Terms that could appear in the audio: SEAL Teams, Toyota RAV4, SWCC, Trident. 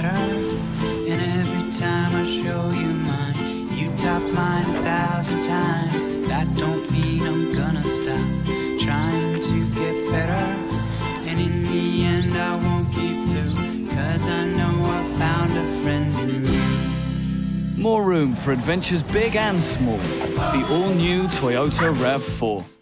better. And every time I show you mine, you top mine 1,000 times. That don't mean I'm gonna stop trying to get better. And in the end I won't keep blue, cause I know I found a friend in you. More room for adventures big and small. The all-new Toyota RAV4.